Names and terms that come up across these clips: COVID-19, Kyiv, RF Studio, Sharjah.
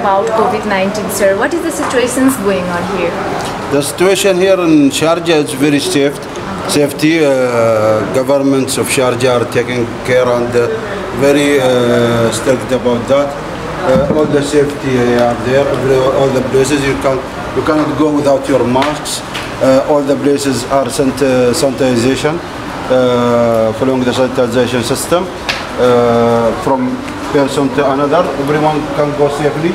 about COVID-19, sir. What is the situation going on here? The situation here in Sharjah is very safe. Safety, governments of Sharjah are taking care and very strict about that. All the safety are there. All the places you cannot go without your masks. All the places are sanitization, following the sanitization system from person to another. Everyone can go safely.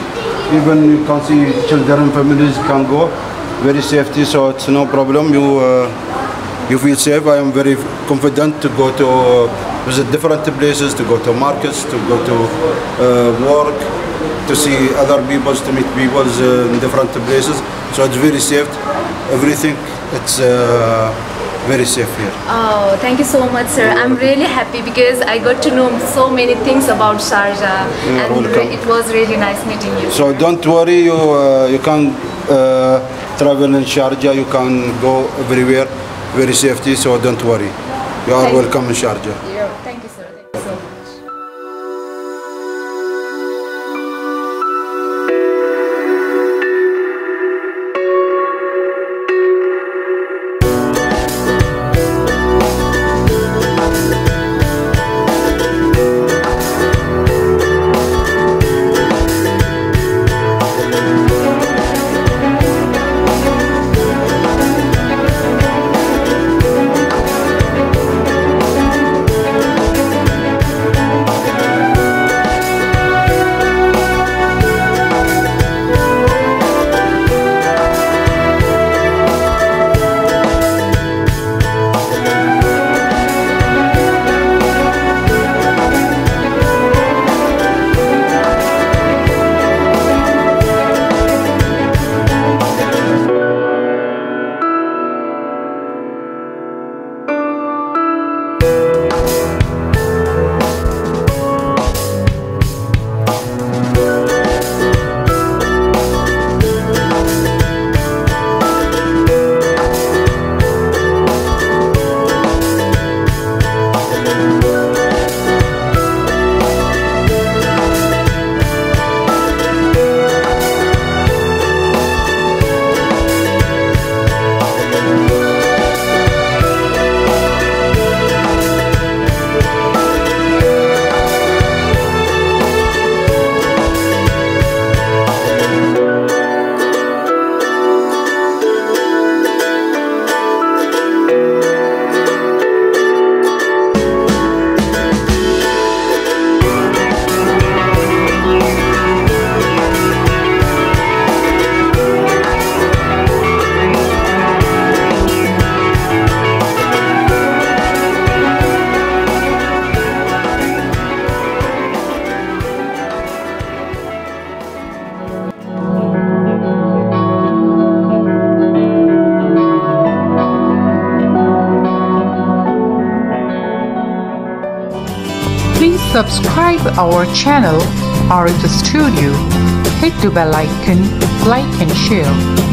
Even you can see children, families can go very safely. So it's no problem. You feel safe. I am very confident to go to visit different places, to go to markets, to go to work, to see other people, to meet people in different places. So it's very safe. Everything, it's very safe here. Oh, thank you so much, sir. I'm really happy because I got to know so many things about Sharjah, and it was really nice meeting you. So don't worry, you can travel in Sharjah. You can go everywhere. Very safety, so don't worry. You are welcome in Sharjah. Yeah, thank you, sir. Thank you so much. Please subscribe our channel, RF Studio. Hit the bell icon, like and share.